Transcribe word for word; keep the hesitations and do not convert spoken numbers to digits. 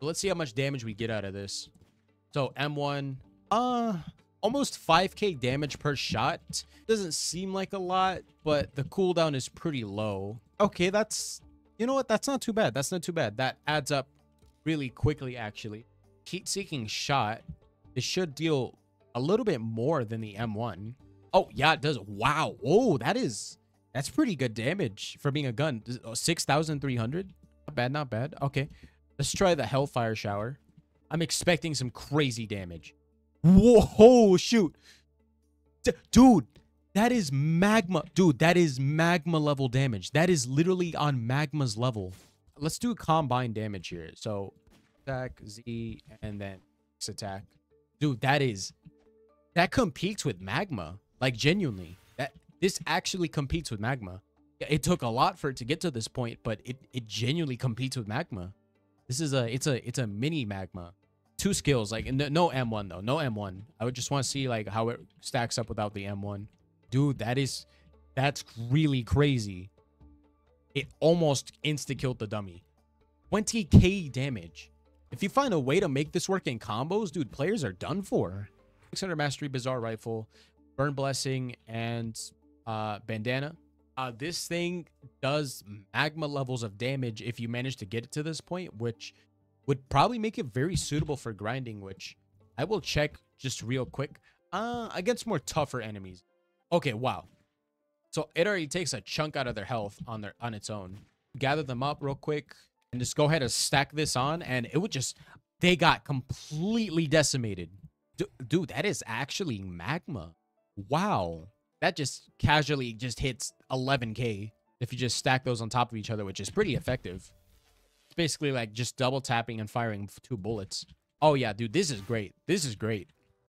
But let's see how much damage we get out of this. So M one, uh, almost five K damage per shot. Doesn't seem like a lot, but the cooldown is pretty low. Okay, that's, you know what? That's not too bad. That's not too bad. That adds up really quickly, actually. Heat Seeking Shot. It should deal a little bit more than the M one. Oh, yeah, it does. Wow. Oh, that is... That's pretty good damage for being a gun. six thousand three hundred? Not bad, not bad. Okay. Let's try the Hellfire Shower. I'm expecting some crazy damage. Whoa, shoot. D- dude, that is magma. Dude, that is magma level damage. That is literally on magma's level. Let's do combined damage here. So, attack, Z, and then X attack. Dude, that is... That competes with magma. Like, genuinely. That this actually competes with magma. It took a lot for it to get to this point, but it, it genuinely competes with magma. This is a... It's a it's a mini magma. Two skills. Like, no, no M one, though. No M one. I would just want to see, like, how it stacks up without the M one. Dude, that is... That's really crazy. It almost insta-killed the dummy. twenty K damage. If you find a way to make this work in combos, dude, players are done for. six hundred Mastery, Bizarre Rifle, Burn Blessing, and uh, Bandana. Uh, this thing does magma levels of damage if you manage to get it to this point, which would probably make it very suitable for grinding, which I will check just real quick uh, against more tougher enemies. Okay, wow. So it already takes a chunk out of their health on, their, on its own. Gather them up real quick. And just go ahead and stack this on, and it would just... They got completely decimated. Dude, dude, that is actually magma. Wow. That just casually just hits eleven K if you just stack those on top of each other, which is pretty effective. It's basically like just double tapping and firing two bullets. Oh, yeah, dude, this is great. This is great.